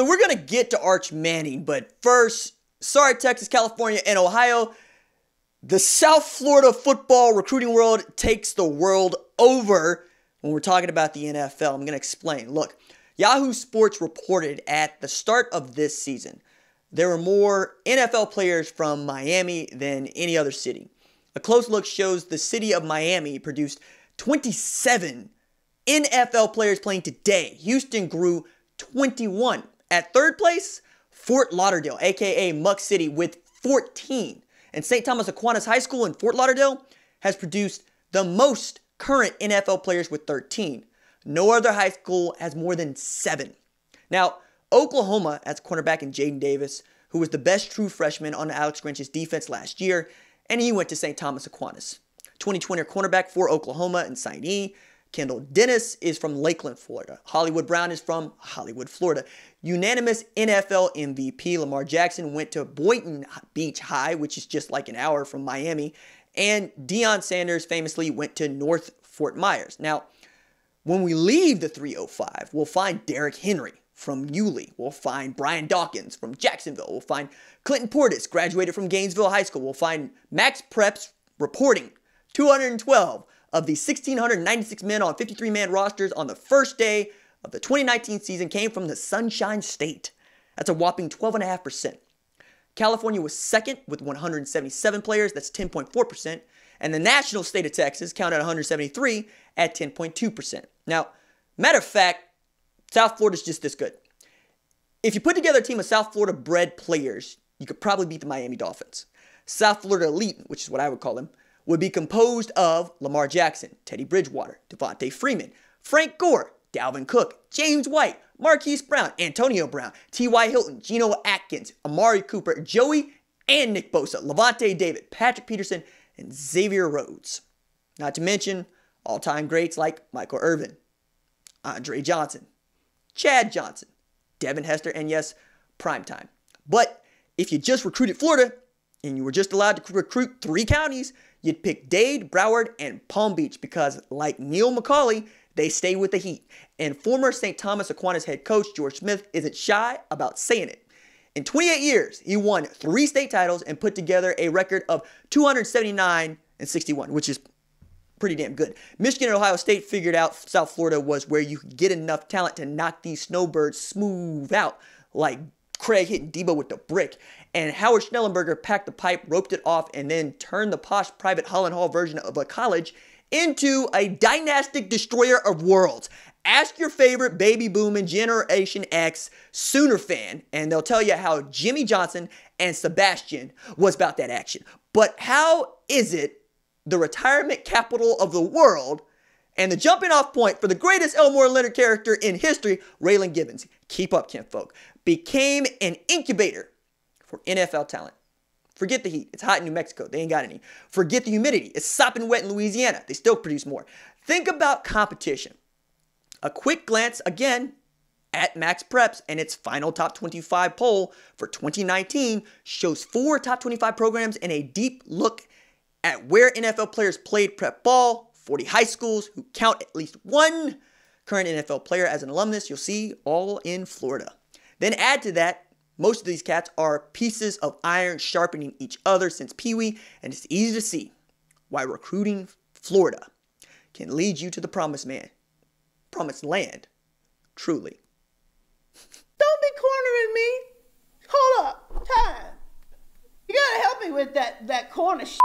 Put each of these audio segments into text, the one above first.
So we're going to get to Arch Manning, but first, sorry, Texas, California, and Ohio. The South Florida football recruiting world takes the world over when we're talking about the NFL. I'm going to explain. Look, Yahoo! Sports reported at the start of this season, there were more NFL players from Miami than any other city. A close look shows the city of Miami produced 27 NFL players playing today. Houston grew 21. At third place, Fort Lauderdale, a.k.a. Muck City, with 14. And St. Thomas Aquinas High School in Fort Lauderdale has produced the most current NFL players with 13. No other high school has more than 7. Now, Oklahoma, as cornerback in Jaden Davis, who was the best true freshman on Alex Grinch's defense last year, and he went to St. Thomas Aquinas. 2020 cornerback for Oklahoma and signee Kendall Dennis is from Lakeland, Florida. Hollywood Brown is from Hollywood, Florida. Unanimous NFL MVP Lamar Jackson went to Boynton Beach High, which is just like an hour from Miami. And Deion Sanders famously went to North Fort Myers. Now, when we leave the 305, we'll find Derrick Henry from Yulee. We'll find Brian Dawkins from Jacksonville. We'll find Clinton Portis, graduated from Gainesville High School. We'll find Max Preps reporting 212. Of the 1,696 men on 53-man rosters on the first day of the 2019 season came from the Sunshine State. That's a whopping 12.5%. California was second with 177 players. That's 10.4%. And the national state of Texas counted 173 at 10.2%. Now, matter of fact, South Florida's just this good. If you put together a team of South Florida-bred players, you could probably beat the Miami Dolphins. South Florida Elite, which is what I would call them, would be composed of Lamar Jackson, Teddy Bridgewater, Devonta Freeman, Frank Gore, Dalvin Cook, James White, Marquise Brown, Antonio Brown, T.Y. Hilton, Geno Atkins, Amari Cooper, Joey and Nick Bosa, Levante David, Patrick Peterson, and Xavier Rhodes. Not to mention all-time greats like Michael Irvin, Andre Johnson, Chad Johnson, Devin Hester, and yes, primetime. But if you just recruited Florida and you were just allowed to recruit 3 counties, you'd pick Dade, Broward, and Palm Beach because, like Neil McCauley, they stay with the heat. And former St. Thomas Aquinas head coach George Smith isn't shy about saying it. In 28 years, he won 3 state titles and put together a record of 279-61, which is pretty damn good. Michigan and Ohio State figured out South Florida was where you could get enough talent to knock these snowbirds smooth out, like Craig hitting Debo with the brick, and Howard Schnellenberger packed the pipe, roped it off, and then turned the posh private Holland Hall version of a college into a dynastic destroyer of worlds. Ask your favorite baby boom and Generation X Sooner fan, and they'll tell you how Jimmy Johnson and Sebastian was about that action. But how is it the retirement capital of the world and the jumping off point for the greatest Elmore Leonard character in history, Raylan Givens, keep up, kinfolk, became an incubator for NFL talent? Forget the heat. It's hot in New Mexico. They ain't got any. Forget the humidity. It's sopping wet in Louisiana. They still produce more. Think about competition. A quick glance, again, at Max Preps and its final top 25 poll for 2019 shows 4 top 25 programs and a deep look at where NFL players played prep ball, 40 high schools who count at least 1 current NFL player as an alumnus. You'll see all in Florida. Then add to that, most of these cats are pieces of iron sharpening each other since Pee Wee, and it's easy to see why recruiting Florida can lead you to the promised land, truly. Don't be cornering me. Hold up, time. You gotta help me with that corner shit.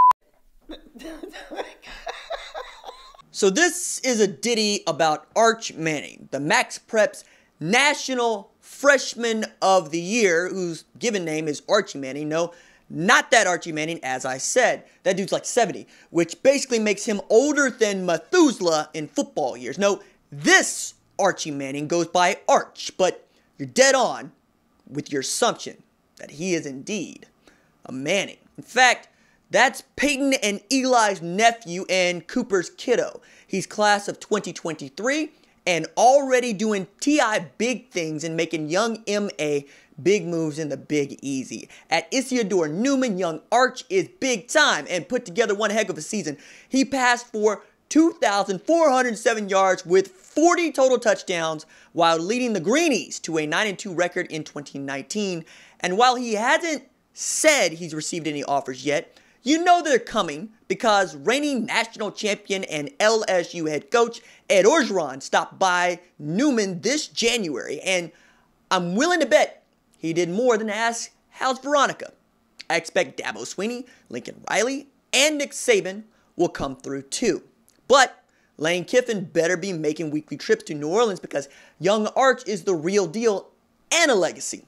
So this is a ditty about Arch Manning, the Max Preps National Freshman of the Year, whose given name is Archie Manning. No, not that Archie Manning, as I said. That dude's like 70, which basically makes him older than Methuselah in football years. No, this Archie Manning goes by Arch, but you're dead on with your assumption that he is indeed a Manning. In fact, that's Peyton and Eli's nephew and Cooper's kiddo. He's class of 2023 and already doing T.I. big things and making young M.A. big moves in the Big Easy. At Isidore Newman, young Arch is big time and put together one heck of a season. He passed for 2,407 yards with 40 total touchdowns while leading the Greenies to a 9-2 record in 2019. And while he hasn't said he's received any offers yet, you know they're coming because reigning national champion and LSU head coach Ed Orgeron stopped by Newman this January, and I'm willing to bet he did more than ask, "How's Veronica?" I expect Dabo Swinney, Lincoln Riley, and Nick Saban will come through too. But Lane Kiffin better be making weekly trips to New Orleans because young Arch is the real deal and a legacy.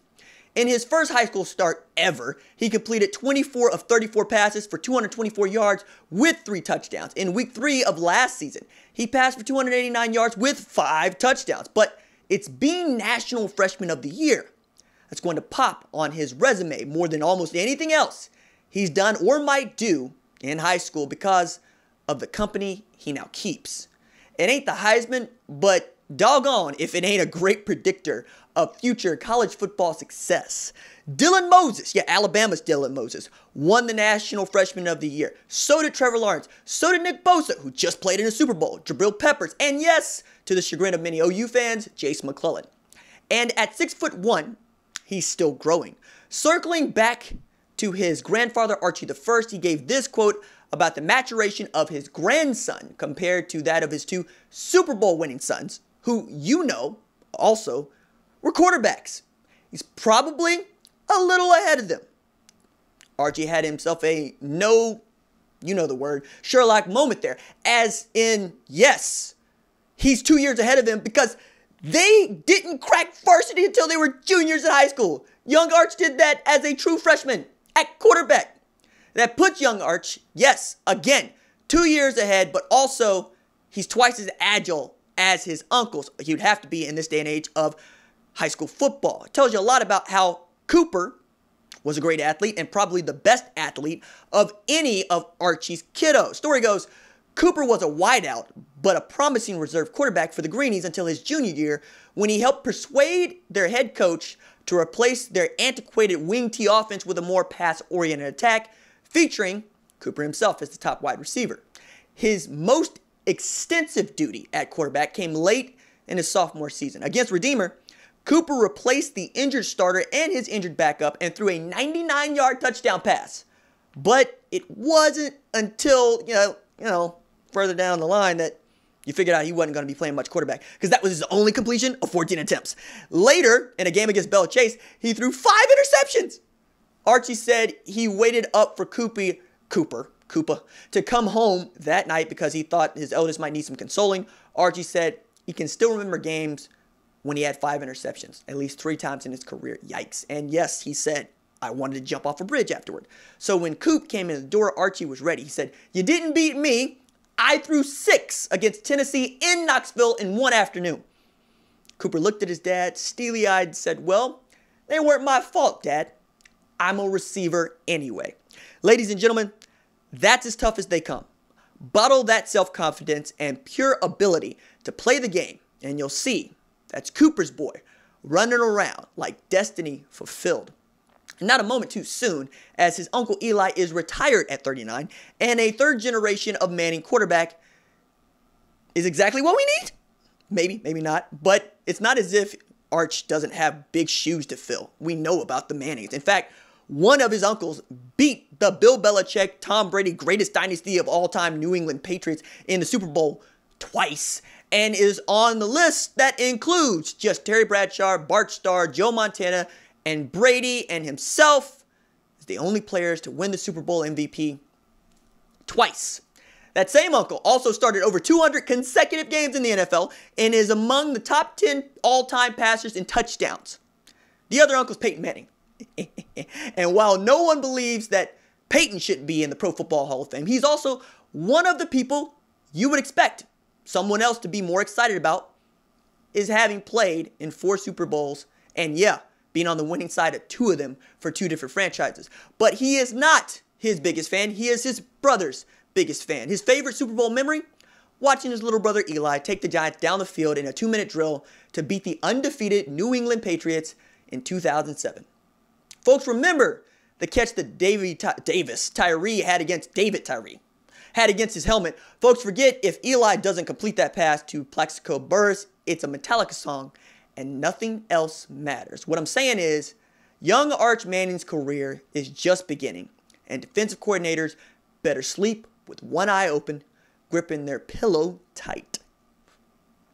In his first high school start ever, he completed 24 of 34 passes for 224 yards with 3 touchdowns. In week 3 of last season, he passed for 289 yards with 5 touchdowns. But it's being National Freshman of the Year that's going to pop on his resume more than almost anything else he's done or might do in high school because of the company he now keeps. It ain't the Heisman, but doggone if it ain't a great predictor of future college football success. Dylan Moses, yeah, Alabama's Dylan Moses, won the National Freshman of the Year. So did Trevor Lawrence. So did Nick Bosa, who just played in the Super Bowl, Jabril Peppers, and yes, to the chagrin of many OU fans, Jace McClellan. And at 6'1", he's still growing. Circling back to his grandfather, Archie I, he gave this quote about the maturation of his grandson compared to that of his 2 Super Bowl-winning sons, who, you know, also were quarterbacks. He's probably a little ahead of them. Archie had himself a Sherlock moment there, as in, yes, he's 2 years ahead of them because they didn't crack varsity until they were juniors in high school. Young Arch did that as a true freshman at quarterback. That puts young Arch, yes, again, 2 years ahead, but also he's twice as agile as his uncles. He'd have to be in this day and age of high school football. It tells you a lot about how Cooper was a great athlete and probably the best athlete of any of Archie's kiddos. Story goes, Cooper was a wideout, but a promising reserve quarterback for the Greenies until his junior year when he helped persuade their head coach to replace their antiquated wing T offense with a more pass-oriented attack, featuring Cooper himself as the top wide receiver. His most extensive duty at quarterback came late in his sophomore season. Against Redeemer, Cooper replaced the injured starter and his injured backup and threw a 99-yard touchdown pass. But it wasn't until, you know, further down the line that you figured out he wasn't going to be playing much quarterback because that was his only completion of 14 attempts. Later, in a game against Bell Chase, he threw 5 interceptions. Archie said he waited up for Cooper to come home that night because he thought his eldest might need some consoling. Archie said he can still remember games when he had 5 interceptions, at least 3 times in his career. Yikes. And yes, he said, I wanted to jump off a bridge afterward. So when Coop came in the door, Archie was ready. He said, you didn't beat me. I threw 6 against Tennessee in Knoxville in one afternoon. Cooper looked at his dad, steely-eyed, and said, well, they weren't my fault, Dad. I'm a receiver anyway. Ladies and gentlemen, that's as tough as they come. Bottle that self-confidence and pure ability to play the game, and you'll see that's Cooper's boy running around like destiny fulfilled. Not a moment too soon, as his uncle Eli is retired at 39, and a 3rd generation of Manning quarterback is exactly what we need. Maybe, maybe not, but it's not as if Arch doesn't have big shoes to fill. We know about the Mannings. In fact, one of his uncles beat the Bill Belichick, Tom Brady, greatest dynasty of all time, New England Patriots in the Super Bowl twice, and is on the list that includes just Terry Bradshaw, Bart Starr, Joe Montana, and Brady and himself as the only players to win the Super Bowl MVP twice. That same uncle also started over 200 consecutive games in the NFL and is among the top 10 all-time passers in touchdowns. The other uncle's Peyton Manning. And while no one believes that Peyton should be in the Pro Football Hall of Fame, he's also one of the people you would expect someone else to be more excited about is having played in 4 Super Bowls and, yeah, being on the winning side of 2 of them for 2 different franchises. But he is not his biggest fan. He is his brother's biggest fan. His favorite Super Bowl memory? Watching his little brother Eli take the Giants down the field in a 2-minute drill to beat the undefeated New England Patriots in 2007. Folks, remember the catch that Davis Tyree had against his helmet. Folks forget, if Eli doesn't complete that pass to Plaxico Burress, it's a Metallica song and nothing else matters. What I'm saying is, young Arch Manning's career is just beginning, and defensive coordinators better sleep with one eye open, gripping their pillow tight.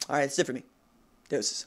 All right, that's it for me. Deuces.